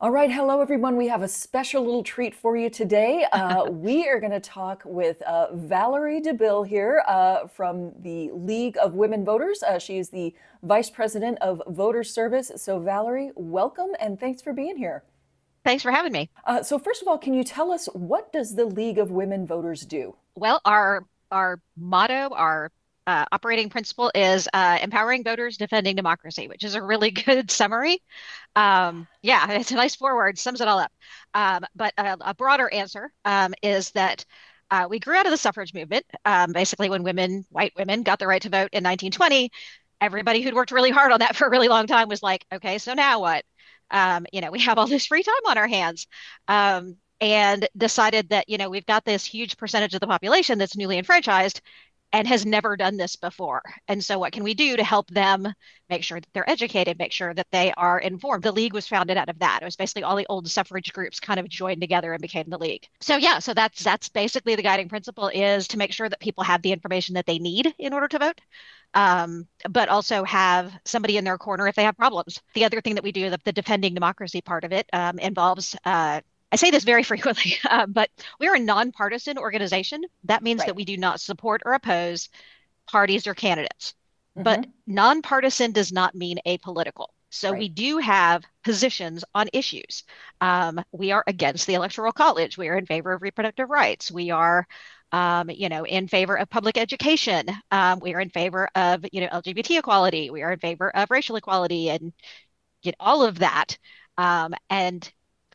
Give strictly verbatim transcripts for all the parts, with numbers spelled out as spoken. All right. Hello, everyone. We have a special little treat for you today. Uh, we are going to talk with uh, Valerie DeBille here uh, from the League of Women Voters. Uh, she is the Vice President of Voter Service. So, Valerie, welcome and thanks for being here. Thanks for having me. Uh, so, first of all, can you tell us, what does the League of Women Voters do? Well, our our motto, our Uh, operating principle is uh, empowering voters, defending democracy, which is a really good summary. Um, yeah, it's a nice foreword, sums it all up. Um, but a, a broader answer um, is that uh, we grew out of the suffrage movement. Um, basically, when women, white women, got the right to vote in nineteen twenty, everybody who'd worked really hard on that for a really long time was like, okay, so now what? Um, you know, we have all this free time on our hands. Um, and decided that, you know, we've got this huge percentage of the population that's newly enfranchised and has never done this before. And so what can we do to help them make sure that they're educated, make sure that they are informed? The League was founded out of that. It was basically all the old suffrage groups kind of joined together and became the League. So yeah, so that's that's basically the guiding principle, is to make sure that people have the information that they need in order to vote, um, but also have somebody in their corner if they have problems. The other thing that we do, the, the defending democracy part of it, um, involves uh, I say this very frequently, uh, but we are a nonpartisan organization. That means right. that we do not support or oppose parties or candidates. Mm-hmm. But nonpartisan does not mean apolitical. So right. we do have positions on issues. Um, we are against the Electoral College. We are in favor of reproductive rights. We are, um, you know, in favor of public education. Um, we are in favor of, you know, L G B T equality. We are in favor of racial equality and you know, all of that. Um, and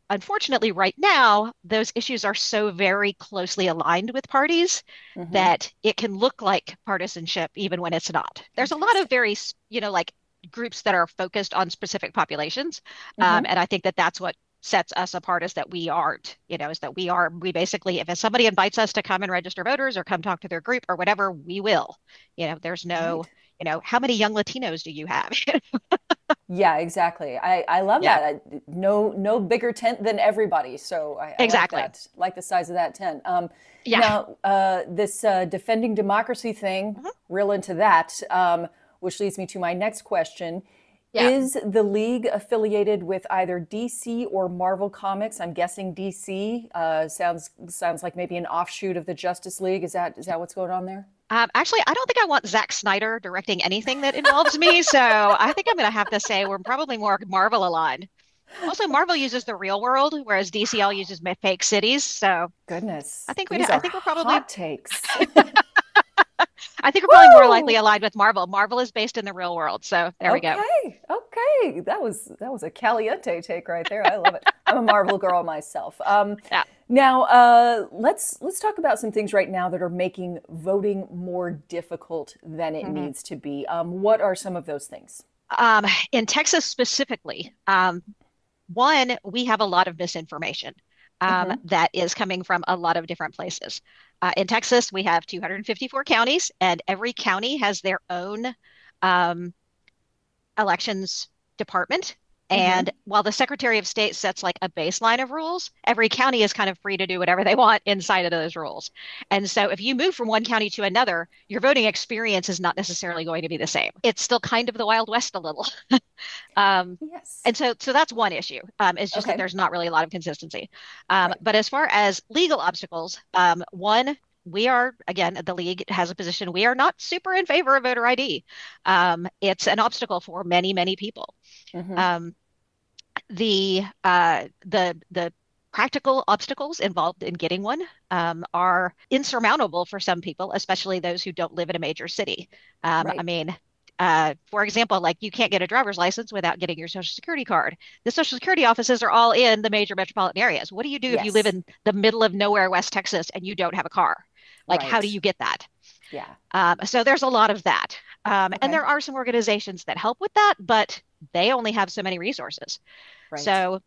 Unfortunately, right now, those issues are so very closely aligned with parties mm-hmm. that it can look like partisanship even when it's not. There's a lot of very, you know, like groups that are focused on specific populations. Mm-hmm. Um, and I think that that's what sets us apart, is that we aren't, you know, is that we are, we basically, if somebody invites us to come and register voters or come talk to their group or whatever, we will. You know, there's no, right. you know, how many young Latinos do you have? Yeah, exactly. I, I love yeah. that. I, no no bigger tent than everybody. So I, exactly. I like that. Like the size of that tent. Um, yeah. Now, uh, this uh, defending democracy thing, mm-hmm. real into that, um, which leads me to my next question. Yeah. Is the League affiliated with either D C or Marvel Comics? I'm guessing D C uh, sounds sounds like maybe an offshoot of the Justice League. Is that is that what's going on there? Um, actually, I don't think I want Zack Snyder directing anything that involves me, so I think I'm going to have to say we're probably more Marvel aligned. Also, Marvel uses the real world, whereas D C L uses fake cities. So goodness, I think we. I think we're probably hot takes. I think we're probably Woo! More likely aligned with Marvel. Marvel is based in the real world, so there okay. we go. Okay, okay, that was that was a caliente take right there. I love it. I'm a Marvel girl myself. Um, yeah. Now uh, let's let's talk about some things right now that are making voting more difficult than it mm-hmm. needs to be. Um, what are some of those things? Um, in Texas specifically, um, one, we have a lot of misinformation. Um, mm-hmm. that is coming from a lot of different places. Uh, in Texas, we have two hundred fifty-four counties, and every county has their own um, elections department. Mm-hmm. And while the Secretary of State sets like a baseline of rules, every county is kind of free to do whatever they want inside of those rules. And so if you move from one county to another, your voting experience is not necessarily going to be the same. It's still kind of the Wild West a little. um, yes. And so so that's one issue. Um, it's just okay. that there's not really a lot of consistency. Um, right. But as far as legal obstacles, um, one, we are, again, the League has a position. We are not super in favor of voter I D. Um, it's an obstacle for many, many people. Mm-hmm. Um, the uh, the the practical obstacles involved in getting one um, are insurmountable for some people, especially those who don't live in a major city. Um, right. I mean, uh, for example, like you can't get a driver's license without getting your Social Security card. The Social Security offices are all in the major metropolitan areas. What do you do yes. if you live in the middle of nowhere, West Texas, and you don't have a car? Like, right. how do you get that? Yeah. Um, so there's a lot of that. Um, okay. And there are some organizations that help with that, but they only have so many resources. Right. So,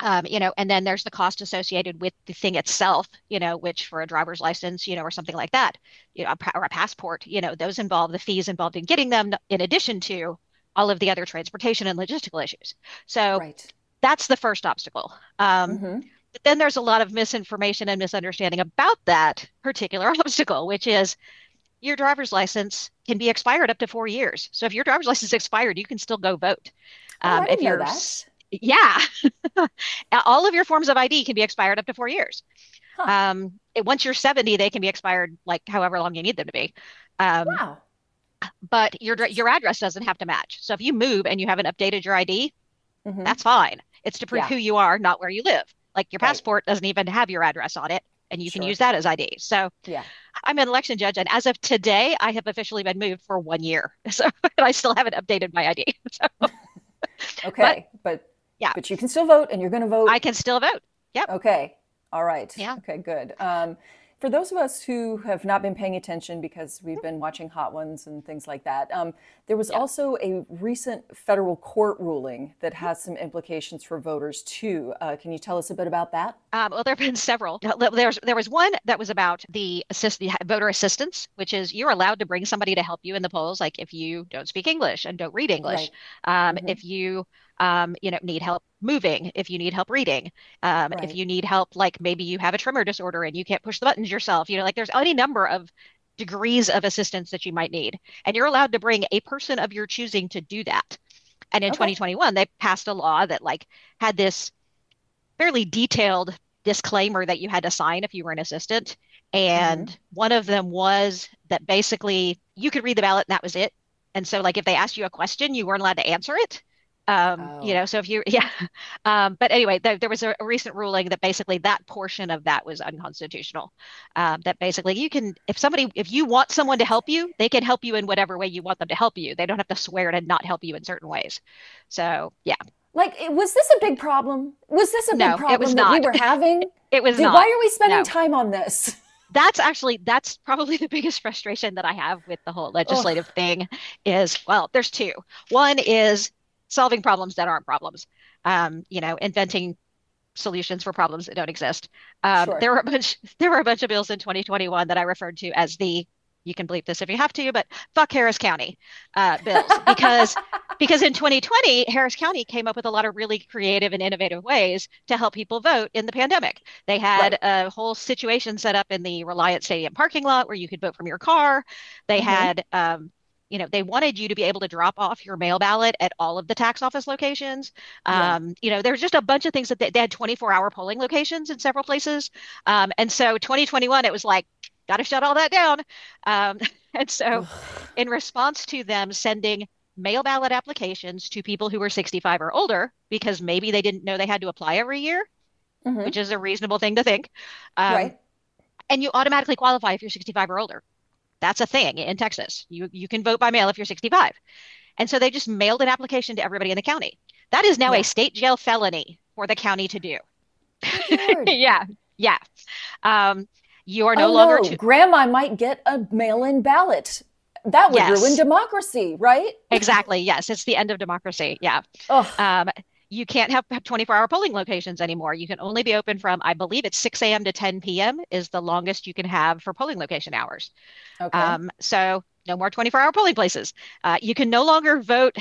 um, you know, and then there's the cost associated with the thing itself, you know, which for a driver's license, you know, or something like that, you know, or a passport, you know, those involve the fees involved in getting them, in addition to all of the other transportation and logistical issues. So right. that's the first obstacle. Um, mm-hmm. But then there's a lot of misinformation and misunderstanding about that particular obstacle, which is your driver's license can be expired up to four years. So if your driver's license is expired, you can still go vote. Um, oh, I didn't if you're know that. Yeah. All of your forms of I D can be expired up to four years. Huh. Um, it, once you're seventy, they can be expired like however long you need them to be. Um, wow. But your your address doesn't have to match. So if you move and you haven't updated your I D, mm-hmm. that's fine. It's to prove yeah. who you are, not where you live. Like your passport right. doesn't even have your address on it, and you sure. can use that as I D. So yeah. I'm an election judge, and as of today, I have officially been moved for one year. So and I still haven't updated my I D. So. Okay, but, but yeah, but you can still vote, and you're going to vote. I can still vote. Yep. Okay. All right. Yeah. Okay. Good. Um, for those of us who have not been paying attention because we've been watching Hot Ones and things like that, um, there was yeah. also a recent federal court ruling that has some implications for voters too. Uh, can you tell us a bit about that? Um, well, there have been several. There's, there was one that was about the, assist, the voter assistance, which is you're allowed to bring somebody to help you in the polls, like if you don't speak English and don't read English, right. um, mm-hmm. if you um, you know, need help moving, if you need help reading, um, right. if you need help, like maybe you have a tremor disorder and you can't push the buttons yourself, you know, like there's any number of degrees of assistance that you might need. And you're allowed to bring a person of your choosing to do that. And in okay. twenty twenty-one, they passed a law that like had this fairly detailed disclaimer that you had to sign if you were an assistant. And mm-hmm. one of them was that basically you could read the ballot and that was it. And so like if they asked you a question, you weren't allowed to answer it. Um, oh. You know, so if you, yeah. Um, but anyway, th- there was a, a recent ruling that basically that portion of that was unconstitutional. Um, that basically you can, if somebody, if you want someone to help you, they can help you in whatever way you want them to help you. They don't have to swear to not help you in certain ways. So, yeah. Like, was this a big problem? Was this a big no, problem it was not. That we were having? It was Dude, not. Why are we spending no. time on this? That's actually, that's probably the biggest frustration that I have with the whole legislative Ugh. thing is, well, there's two. One is solving problems that aren't problems, um, you know, inventing solutions for problems that don't exist. Um, sure. There were a bunch. There were a bunch of bills in twenty twenty-one that I referred to as the "you can bleep this if you have to," but fuck Harris County uh, bills because because in twenty twenty Harris County came up with a lot of really creative and innovative ways to help people vote in the pandemic. They had right. a whole situation set up in the Reliant Stadium parking lot where you could vote from your car. They mm-hmm. had. Um, You know, they wanted you to be able to drop off your mail ballot at all of the tax office locations. Um, yeah. You know, there's just a bunch of things that they, they had twenty-four hour polling locations in several places. Um, and so twenty twenty-one, it was like, got to shut all that down. Um, and so in response to them sending mail ballot applications to people who were sixty-five or older, because maybe they didn't know they had to apply every year, mm-hmm. which is a reasonable thing to think. Um, right. And you automatically qualify if you're sixty-five or older. That's a thing in Texas. You you can vote by mail if you're sixty-five. And so they just mailed an application to everybody in the county. That is now yeah. a state jail felony for the county to do. yeah. Yeah. Um, you are no oh, longer. No. To- Grandma might get a mail-in ballot. That would yes. ruin democracy, right? Exactly. Yes. It's the end of democracy. Yeah. Um, you can't have twenty-four hour polling locations anymore. You can only be open from, I believe it's six a.m. to ten p.m. is the longest you can have for polling location hours. Okay. Um, so no more twenty-four hour polling places. Uh, you can no longer vote.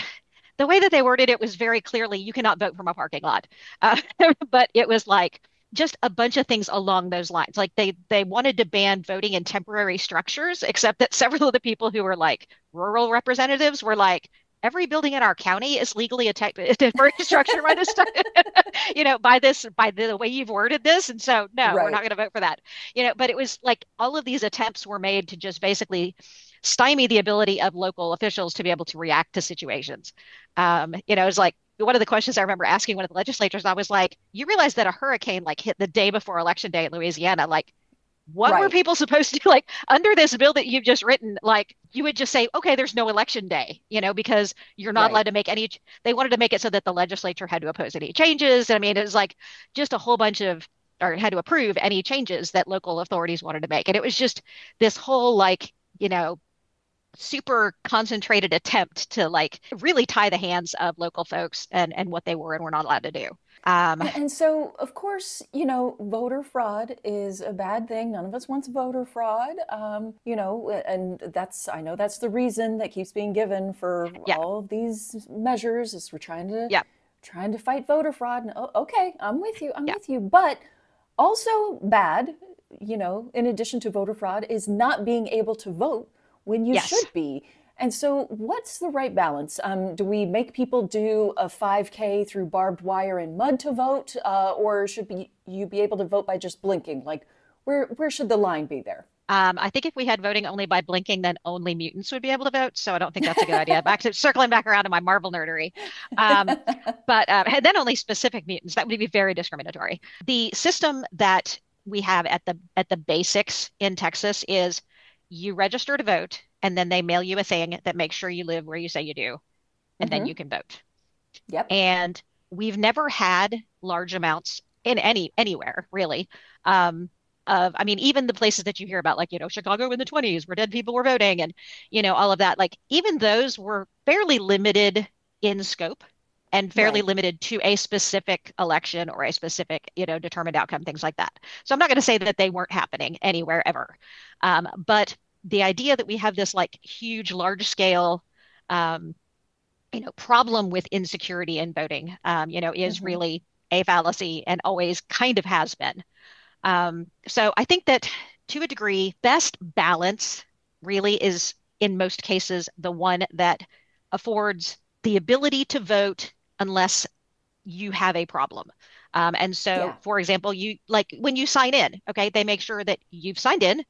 The way that they worded it was very clearly, you cannot vote from a parking lot. Uh, but it was like just a bunch of things along those lines. Like they they wanted to ban voting in temporary structures, except that several of the people who were like rural representatives were like, every building in our county is legally a temporary structure by this time, you know, by this, by the, the way you've worded this. And so, no, right. we're not going to vote for that, you know, but it was like all of these attempts were made to just basically stymie the ability of local officials to be able to react to situations. Um, you know, it was like one of the questions I remember asking one of the legislators, and I was like, you realize that a hurricane like hit the day before election day in Louisiana, like, What right. were people supposed to do? Like under this bill that you've just written, like you would just say, okay, there's no election day, you know, because you're not right. allowed to make any, they wanted to make it so that the legislature had to oppose any changes. And I mean, it was like just a whole bunch of, or had to approve any changes that local authorities wanted to make. And it was just this whole like, you know, super concentrated attempt to like really tie the hands of local folks and, and what they were and were not allowed to do. Um, and so, of course, you know, voter fraud is a bad thing. None of us wants voter fraud, um, you know, and that's, I know that's the reason that keeps being given for yeah. all of these measures is we're trying to, yeah. trying to fight voter fraud. And, oh, okay, I'm with you, I'm yeah. with you. But also bad, you know, in addition to voter fraud is not being able to vote when you yes. should be. And so what's the right balance? Um, do we make people do a five K through barbed wire and mud to vote, uh, or should be, you be able to vote by just blinking? Like, where, where should the line be there? Um, I think if we had voting only by blinking, then only mutants would be able to vote. So I don't think that's a good idea. Back to circling back around to my Marvel nerdery. Um, but uh, then only specific mutants. That would be very discriminatory. The system that we have at the at the basics in Texas is you register to vote, and then they mail you a thing that makes sure you live where you say you do, and mm-hmm. then you can vote. Yep. And we've never had large amounts in any anywhere, really. Um, Of, I mean, even the places that you hear about, like, you know, Chicago in the twenties where dead people were voting and, you know, all of that, like, even those were fairly limited in scope and fairly right. limited to a specific election or a specific, you know, determined outcome, things like that. So I'm not going to say that they weren't happening anywhere ever. Um, but the idea that we have this like huge, large scale, um, you know, problem with insecurity in voting, um, you know, is mm-hmm. really a fallacy and always kind of has been. Um, so I think that to a degree, best balance really is in most cases, the one that affords the ability to vote unless you have a problem. Um, and so, yeah. for example, you like when you sign in, okay, they make sure that you've signed in.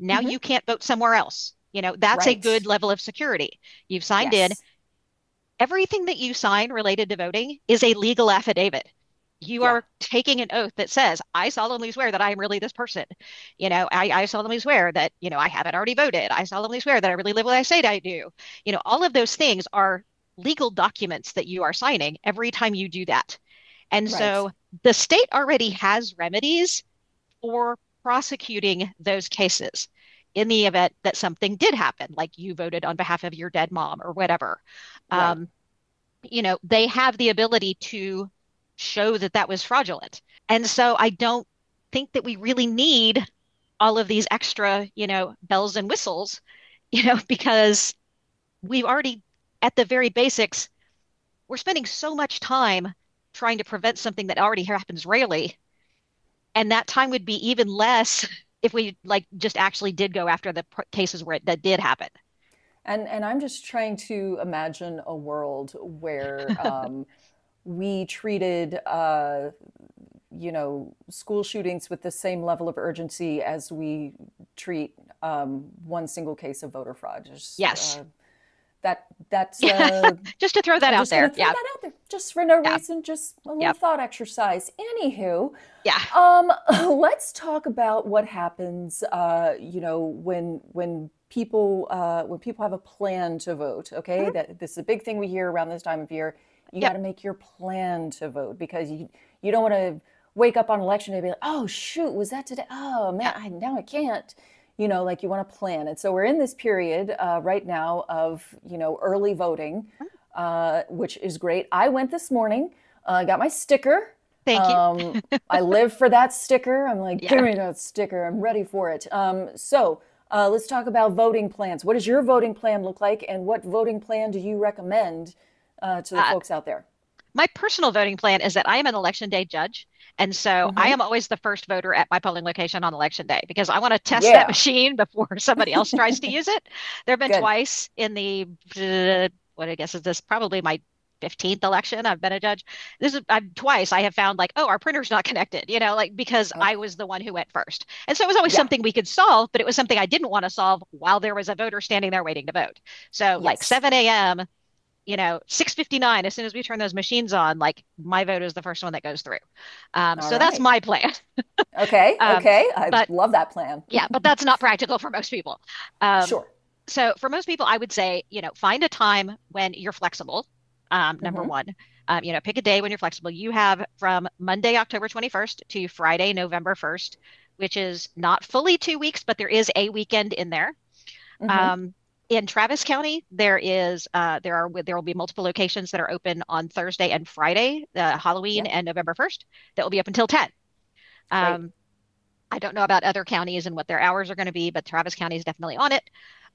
Now mm-hmm. you can't vote somewhere else. You know, that's right. a good level of security. You've signed yes. in. Everything that you sign related to voting is a legal affidavit. You yeah. are taking an oath that says, I solemnly swear that I am really this person. You know, I, I solemnly swear that, you know, I haven't already voted. I solemnly swear that I really live what I say that I do. You know, all of those things are legal documents that you are signing every time you do that. And right. so the state already has remedies for prosecuting those cases in the event that something did happen, like you voted on behalf of your dead mom or whatever. Right. Um, you know, they have the ability to show that that was fraudulent. And so I don't think that we really need all of these extra, you know, bells and whistles, you know, because we've already at the very basics, we're spending so much time trying to prevent something that already happens rarely. And that time would be even less if we like just actually did go after the cases where it, that did happen. And, and I'm just trying to imagine a world where, um, we treated, uh, you know, school shootings with the same level of urgency as we treat um, one single case of voter fraud. Just, yes. Uh, that that's uh, just to throw that I'm out there. Throw yeah. that out there, just for no yeah. reason, just a little yeah. thought exercise. Anywho, yeah. Um, let's talk about what happens. Uh, you know, when when people uh, when people have a plan to vote. Okay, mm-hmm. that this is a big thing we hear around this time of year. You yep. got to make your plan to vote because you you don't want to wake up on election day and be like, oh, shoot, was that today? Oh, man, I, now I can't. You know, like you want to plan. And so we're in this period uh, right now of, you know, early voting, uh, which is great. I went this morning. I uh, got my sticker. Thank um, you. I live for that sticker. I'm like, yeah. give me that sticker. I'm ready for it. Um, so uh, let's talk about voting plans. What does your voting plan look like? And what voting plan do you recommend Uh, to the uh, folks out there? My personal voting plan is that I am an election day judge. And so mm-hmm. I am always the first voter at my polling location on election day because I want to test yeah. that machine before somebody else tries to use it. There have been Good. twice in the, uh, what I guess is this probably my fifteenth election. I've been a judge. This is I've, twice I have found like, oh, our printer's not connected, you know, like because oh. I was the one who went first. And so it was always yeah. something we could solve, but it was something I didn't want to solve while there was a voter standing there waiting to vote. So yes. like seven a.m., you know, six fifty-nine, as soon as we turn those machines on, like my vote is the first one that goes through. Um, so right. that's my plan. Okay. um, okay. I but, love that plan. yeah. But that's not practical for most people. Um, sure. So for most people, I would say, you know, find a time when you're flexible. Um, number mm-hmm. one, um, you know, pick a day when you're flexible. You have from Monday, October twenty-first to Friday, November first, which is not fully two weeks, but there is a weekend in there. Mm-hmm. Um, In Travis County, there is uh, there are there will be multiple locations that are open on Thursday and Friday, uh, Halloween yep. and November first. That will be up until ten. Um, right. I don't know about other counties and what their hours are going to be, but Travis County is definitely on it.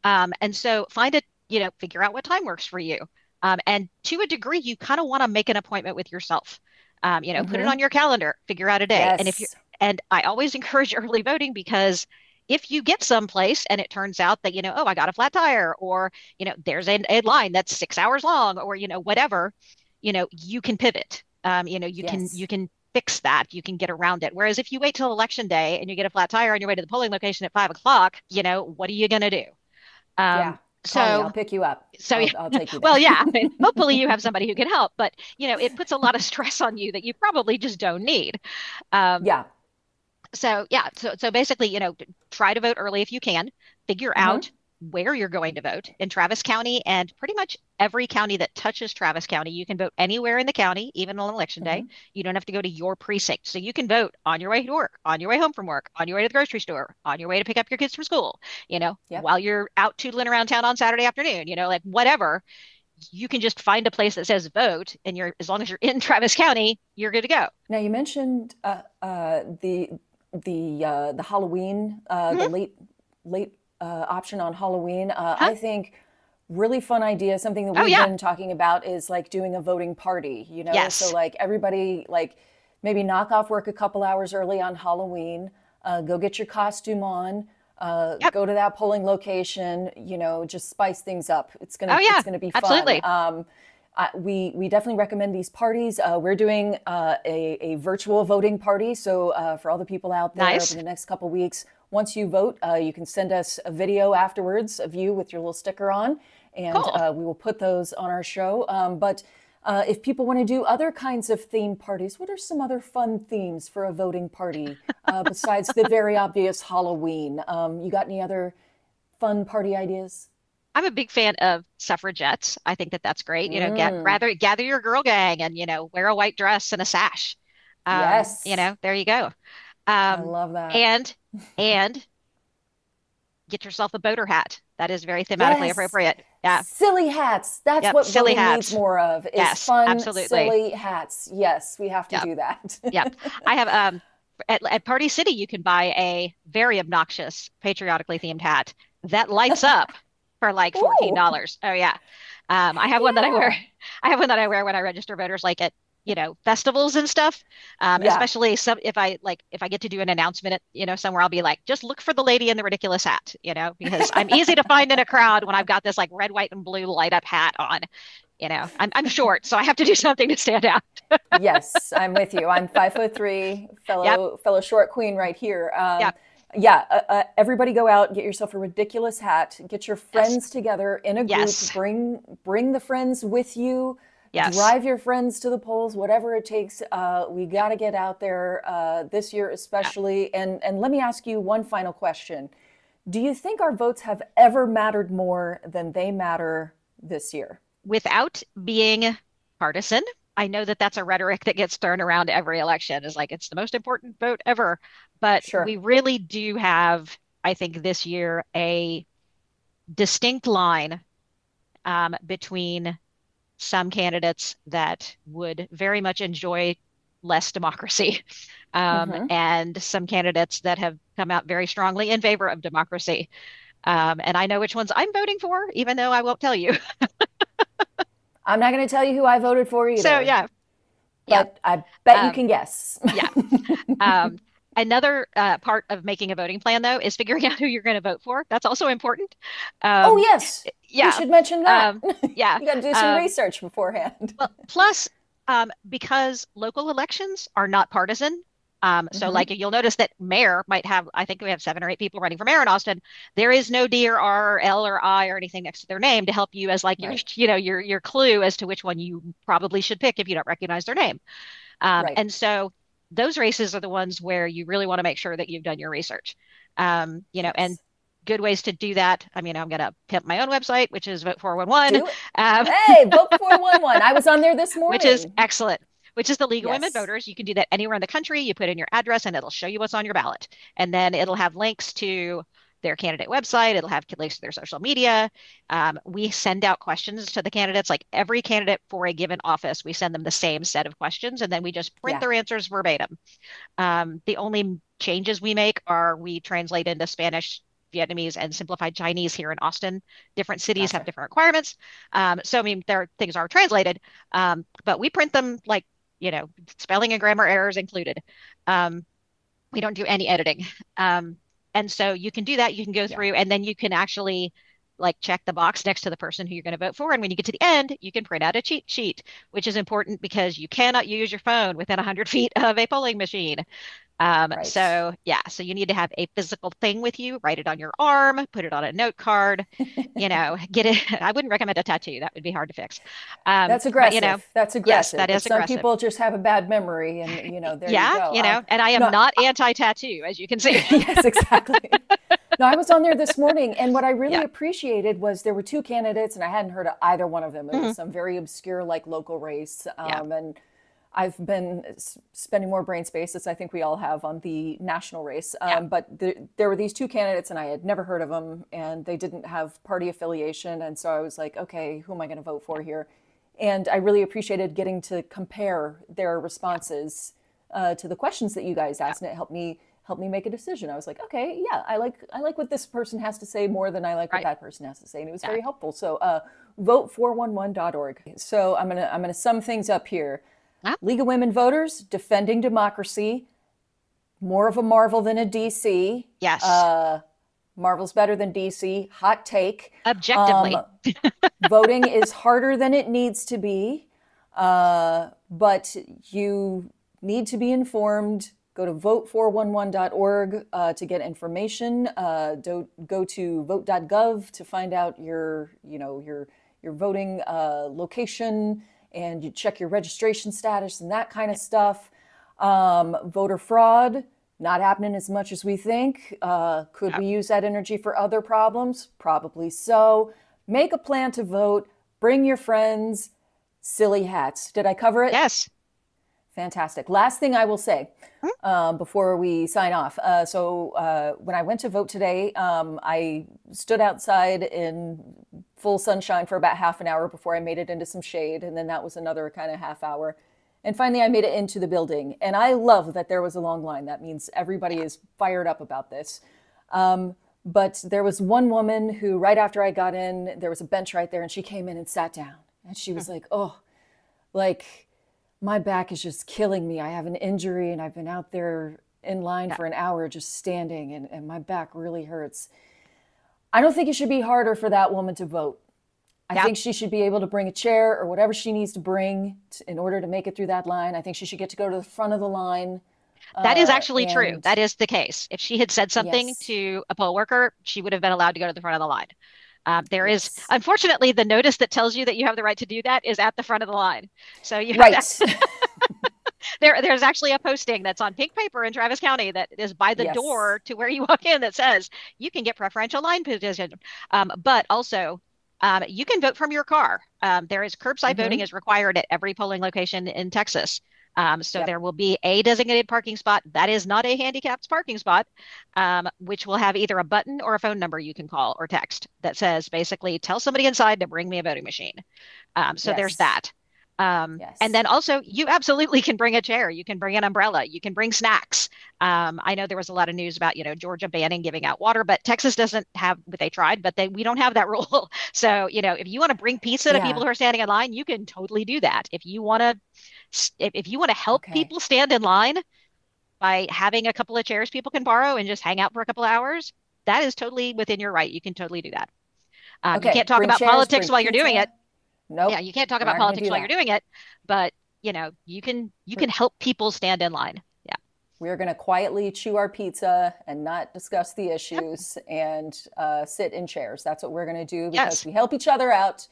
Um, and so find it, you know, figure out what time works for you. Um, and to a degree, you kind of want to make an appointment with yourself. Um, you know, mm-hmm. put it on your calendar, figure out a day. Yes. And if you and I always encourage early voting because if you get someplace and it turns out that, you know, oh, I got a flat tire, or, you know, there's a, a line that's six hours long, or, you know, whatever, you know, you can pivot. Um, you know, you yes. can, you can fix that. You can get around it. Whereas if you wait till election day and you get a flat tire on your way to the polling location at five o'clock, you know, what are you going to do? Um, yeah. So Tommy, I'll pick you up. So I'll, I'll take you well, yeah, I mean, hopefully you have somebody who can help, but you know, it puts a lot of stress on you that you probably just don't need. Um, yeah. So, yeah. So, so basically, you know, try to vote early if you can. Figure mm-hmm. out where you're going to vote in Travis County, and pretty much every county that touches Travis County. You can vote anywhere in the county, even on election mm-hmm. day. You don't have to go to your precinct. So you can vote on your way to work, on your way home from work, on your way to the grocery store, on your way to pick up your kids from school, you know, yep. while you're out tootling around town on Saturday afternoon, you know, like whatever. You can just find a place that says vote, and you're, as long as you're in Travis County, you're good to go. Now you mentioned uh, uh, the the uh, the Halloween, uh, mm-hmm. the late late uh, option on Halloween. Uh, huh? I think really fun idea. Something that we've oh, yeah. been talking about is like doing a voting party. You know, yes. so like everybody like maybe knock off work a couple hours early on Halloween. Uh, go get your costume on. Uh, yep. Go to that polling location, you know, just spice things up. It's going to, oh, yeah. it's going to be fun. Absolutely. Um, I, we, we definitely recommend these parties. Uh, we're doing, uh, a, a virtual voting party. So, uh, for all the people out there nice. Over the next couple weeks, once you vote, uh, you can send us a video afterwards of you with your little sticker on, and, cool. uh, we will put those on our show. Um, but, uh, if people want to do other kinds of theme parties, what are some other fun themes for a voting party uh, besides the very obvious Halloween? Um, you got any other fun party ideas? I'm a big fan of suffragettes. I think that that's great. You know, mm. get, rather gather your girl gang and, you know, wear a white dress and a sash. Um, yes. You know, there you go. Um, I love that. And, and get yourself a boater hat. That is very thematically yes. appropriate. Yeah. Silly hats. That's yep. what silly voting hats. Needs more of. Is yes, fun, absolutely. Silly hats. Yes, we have to yep. do that. yeah. I have um at, at Party City, you can buy a very obnoxious, patriotically themed hat that lights up for like fourteen dollars. Oh yeah. Um, I have yeah. one that I wear. I have one that I wear when I register voters, like at you know festivals and stuff. Um, yeah. Especially some if I like if I get to do an announcement, at, you know, somewhere, I'll be like, just look for the lady in the ridiculous hat, you know, because I'm easy to find in a crowd when I've got this like red, white, and blue light up hat on. You know, I'm I'm short, so I have to do something to stand out. Yes, I'm with you. I'm five foot three, fellow yep. fellow short queen right here. Um, yep. Yeah, uh, uh, everybody go out, get yourself a ridiculous hat, get your friends yes. together in a group, yes. bring bring the friends with you. Yes. Drive your friends to the polls, whatever it takes. Uh, we got to get out there uh, this year, especially. Yeah. And and let me ask you one final question. Do you think our votes have ever mattered more than they matter this year? Without being partisan, I know that that's a rhetoric that gets thrown around every election. It's like, it's the most important vote ever. But sure. we really do have, I think this year, a distinct line um, between some candidates that would very much enjoy less democracy um, mm-hmm. and some candidates that have come out very strongly in favor of democracy. Um, and I know which ones I'm voting for, even though I won't tell you. I'm not going to tell you who I voted for either. So, yeah. But yeah. I bet um, you can guess. yeah. Um, another uh, part of making a voting plan, though, is figuring out who you're going to vote for. That's also important. Um, oh, yes. Yeah. You should mention that. Um, yeah. You got to do some um, research beforehand. Well, plus, um, because local elections are not partisan. Um, so mm-hmm. like you'll notice that mayor might have, I think we have seven or eight people running for mayor in Austin. There is no D or R or L or I or anything next to their name to help you as like, right. your, you know, your, your clue as to which one you probably should pick if you don't recognize their name. Um, right. And so those races are the ones where you really want to make sure that you've done your research, um, you know, yes. and good ways to do that. I mean, I'm going to pimp my own website, which is vote four eleven. Um, hey, vote four eleven. I was on there this morning. Which is excellent. Which is the League of yes. Women Voters. You can do that anywhere in the country. You put in your address and it'll show you what's on your ballot. And then it'll have links to their candidate website. It'll have links to their social media. Um, we send out questions to the candidates, like every candidate for a given office, we send them the same set of questions and then we just print yeah. their answers verbatim. Um, the only changes we make are we translate into Spanish, Vietnamese, and simplified Chinese here in Austin. Different cities gotcha. Have different requirements. Um, so, I mean, their things are translated, um, but we print them like, you know, spelling and grammar errors included. Um, we don't do any editing. Um, And so you can do that. You can go through yeah. and then you can actually like check the box next to the person who you're going to vote for. And when you get to the end, you can print out a cheat sheet, which is important because you cannot use your phone within one hundred feet of a polling machine. Um, right. So, yeah, so you need to have a physical thing with you, write it on your arm, put it on a note card, you know, get it. I wouldn't recommend a tattoo. That would be hard to fix. Um, That's aggressive. But, you know, That's aggressive. Yes, that is some aggressive. Some people just have a bad memory and, you know, there yeah, you go. Yeah, you know, I, and I am no, not I, anti-tattoo, as you can see. Yes, exactly. No, I was on there this morning, and what I really yeah. appreciated was there were two candidates, and I hadn't heard of either one of them. It mm-hmm. was some very obscure, like, local race. Um, yeah. And I've been spending more brain space, as I think we all have, on the national race. Um, yeah. But th- there were these two candidates, and I had never heard of them, and they didn't have party affiliation. And so I was like, okay, who am I going to vote for here? And I really appreciated getting to compare their responses uh, to the questions that you guys asked, yeah. and it helped me help me make a decision. I was like, okay, yeah, I like I like what this person has to say more than I like right. what that person has to say. And it was yeah. very helpful. So uh, vote four eleven dot org. So I'm gonna I'm gonna sum things up here. Huh? League of Women Voters, defending democracy, more of a Marvel than a D C. Yes. Uh, Marvel's better than D C. Hot take. Objectively. Um, voting is harder than it needs to be, uh, but you need to be informed. Go to vote four eleven dot org uh, to get information. Uh, do, go to vote dot gov to find out your, you know, your your voting uh, location, and you check your registration status and that kind of stuff. Um, voter fraud, not happening as much as we think. Uh, could yeah. we use that energy for other problems? Probably so. Make a plan to vote. Bring your friends. Silly hats. Did I cover it? Yes. Fantastic. Last thing I will say um, before we sign off. Uh, so uh, when I went to vote today, um, I stood outside in full sunshine for about half an hour before I made it into some shade. And then that was another kind of half hour. And finally, I made it into the building. And I love that there was a long line. That means everybody is fired up about this. Um, but there was one woman who right after I got in, there was a bench right there. And she came in and sat down. And she was like, oh, like... my back is just killing me. I have an injury and I've been out there in line yeah. for an hour just standing and, and my back really hurts. I don't think it should be harder for that woman to vote. I yeah. think she should be able to bring a chair or whatever she needs to bring to, in order to make it through that line. I think she should get to go to the front of the line. That uh, is actually and, true. That is the case. If she had said something yes. to a poll worker, she would have been allowed to go to the front of the line. Um, there yes. is, unfortunately, the notice that tells you that you have the right to do that is at the front of the line. So you right. have that. there, there's actually a posting that's on pink paper in Travis County that is by the yes. door to where you walk in that says you can get preferential line position. Um, but also um, you can vote from your car. Um, there is curbside mm-hmm. voting is required at every polling location in Texas. Um, so yep. there will be a designated parking spot that is not a handicapped parking spot, um, which will have either a button or a phone number you can call or text that says basically tell somebody inside to bring me a voting machine. Um, so yes. there's that. Um, yes. And then also you absolutely can bring a chair. You can bring an umbrella. You can bring snacks. Um, I know there was a lot of news about, you know, Georgia banning giving out water, but Texas doesn't have what they tried, but they, we don't have that rule. So, you know, if you want to bring pizza to yeah. people who are standing in line, you can totally do that. If you want to, if, if you want to help okay. people stand in line by having a couple of chairs people can borrow and just hang out for a couple of hours, that is totally within your right. You can totally do that. Um, okay. You can't talk bring about chairs, politics while you're pizza. Doing it. Nope. Yeah, you can't talk about politics while you're doing it, but you know, you can you can help people stand in line. Yeah. We're going to quietly chew our pizza and not discuss the issues yep. and uh, sit in chairs. That's what we're going to do because yes. we help each other out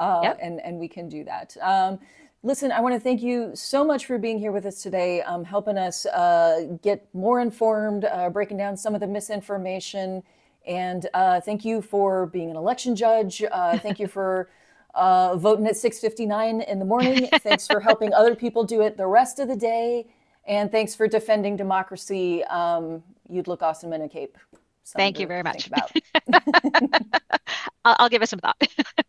uh, yep. and, and we can do that. Um, listen, I want to thank you so much for being here with us today, um, helping us uh, get more informed, uh, breaking down some of the misinformation. And uh, thank you for being an election judge. Uh, thank you for... Uh, voting at six fifty-nine in the morning. Thanks for helping other people do it the rest of the day. And thanks for defending democracy. Um, you'd look awesome in a cape. Something Thank you very much. About. I'll, I'll give it some thought.